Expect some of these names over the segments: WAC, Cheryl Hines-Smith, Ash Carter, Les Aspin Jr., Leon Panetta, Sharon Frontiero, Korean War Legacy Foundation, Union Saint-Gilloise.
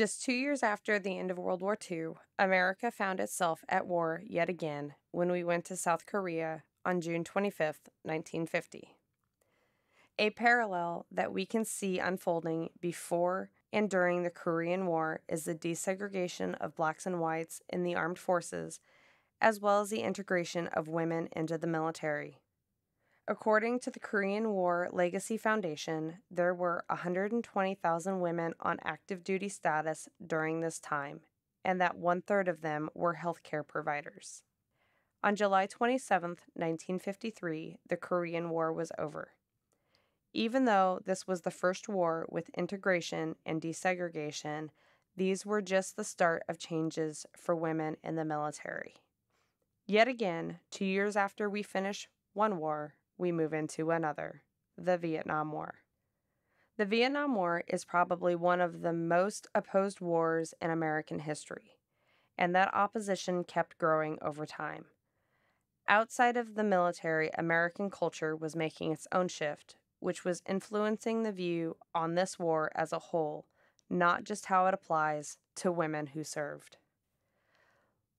Just 2 years after the end of World War II, America found itself at war yet again when we went to South Korea on June 25th, 1950. A parallel that we can see unfolding before and during the Korean War is the desegregation of blacks and whites in the armed forces, as well as the integration of women into the military. According to the Korean War Legacy Foundation, there were 120,000 women on active duty status during this time, and that one-third of them were healthcare providers. On July 27, 1953, the Korean War was over. Even though this was the first war with integration and desegregation, these were just the start of changes for women in the military. Yet again, 2 years after we finish one war, we move into another, the Vietnam War. The Vietnam War is probably one of the most opposed wars in American history, and that opposition kept growing over time. Outside of the military, American culture was making its own shift, which was influencing the view on this war as a whole, not just how it applies to women who served.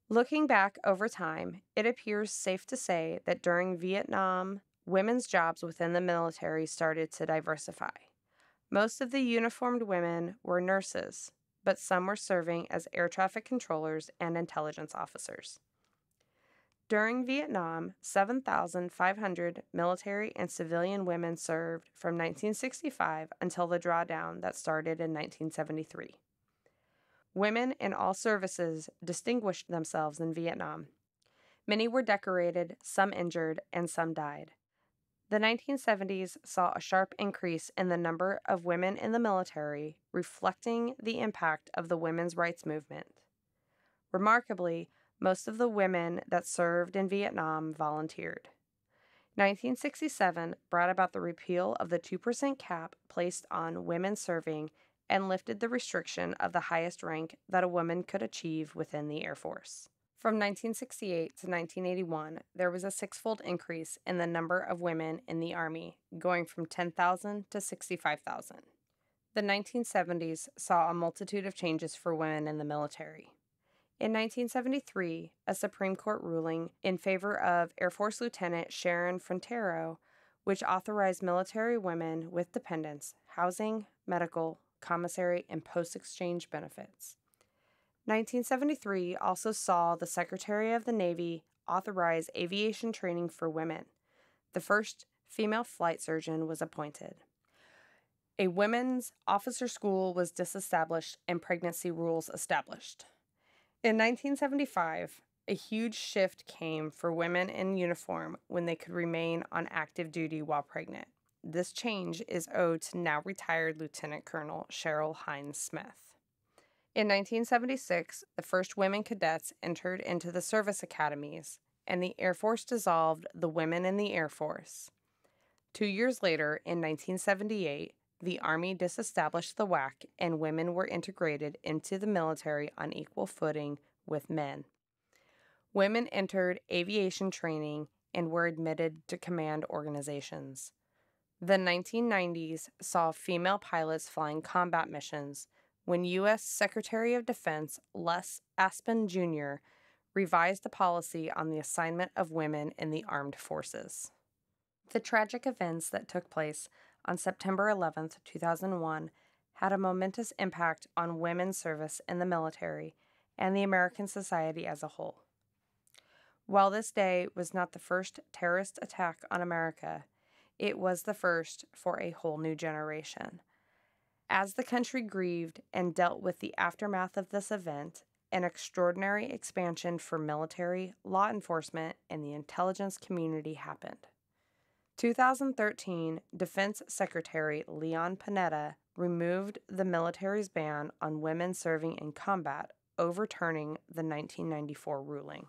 Looking back over time, it appears safe to say that during Vietnam, women's jobs within the military started to diversify. Most of the uniformed women were nurses, but some were serving as air traffic controllers and intelligence officers. During Vietnam, 7,500 military and civilian women served from 1965 until the drawdown that started in 1973. Women in all services distinguished themselves in Vietnam. Many were decorated, some injured, and some died. The 1970s saw a sharp increase in the number of women in the military, reflecting the impact of the women's rights movement. Remarkably, most of the women that served in Vietnam volunteered. 1967 brought about the repeal of the 2% cap placed on women serving and lifted the restriction of the highest rank that a woman could achieve within the Air Force. From 1968 to 1981, there was a six-fold increase in the number of women in the Army, going from 10,000 to 65,000. The 1970s saw a multitude of changes for women in the military. In 1973, a Supreme Court ruling in favor of Air Force Lieutenant Sharon Frontiero, which authorized military women with dependents, housing, medical, commissary, and post-exchange benefits. 1973 also saw the Secretary of the Navy authorize aviation training for women. The first female flight surgeon was appointed. A women's officer school was disestablished and pregnancy rules established. In 1975, a huge shift came for women in uniform when they could remain on active duty while pregnant. This change is owed to now retired Lieutenant Colonel Cheryl Hines-Smith. In 1976, the first women cadets entered into the service academies, and the Air Force dissolved the Women in the Air Force. 2 years later, in 1978, the Army disestablished the WAC, and women were integrated into the military on equal footing with men. Women entered aviation training and were admitted to command organizations. The 1990s saw female pilots flying combat missions, when U.S. Secretary of Defense Les Aspin Jr. revised the policy on the assignment of women in the armed forces. The tragic events that took place on September 11, 2001, had a momentous impact on women's service in the military and the American society as a whole. While this day was not the first terrorist attack on America, it was the first for a whole new generation. As the country grieved and dealt with the aftermath of this event, an extraordinary expansion for military, law enforcement, and the intelligence community happened. 2013, Defense Secretary Leon Panetta removed the military's ban on women serving in combat, overturning the 1994 ruling.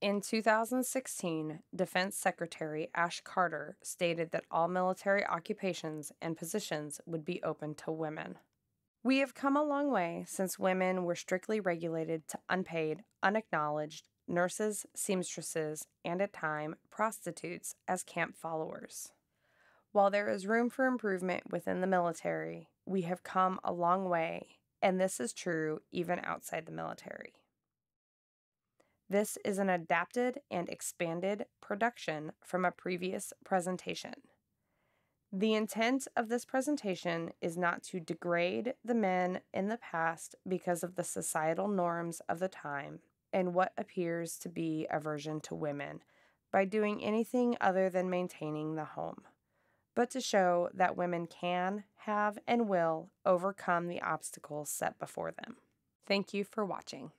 In 2016, Defense Secretary Ash Carter stated that all military occupations and positions would be open to women. We have come a long way since women were strictly regulated to unpaid, unacknowledged nurses, seamstresses, and at times, prostitutes as camp followers. While there is room for improvement within the military, we have come a long way, and this is true even outside the military. This is an adapted and expanded production from a previous presentation. The intent of this presentation is not to degrade the men in the past because of the societal norms of the time and what appears to be aversion to women by doing anything other than maintaining the home, but to show that women can, have, and will overcome the obstacles set before them. Thank you for watching.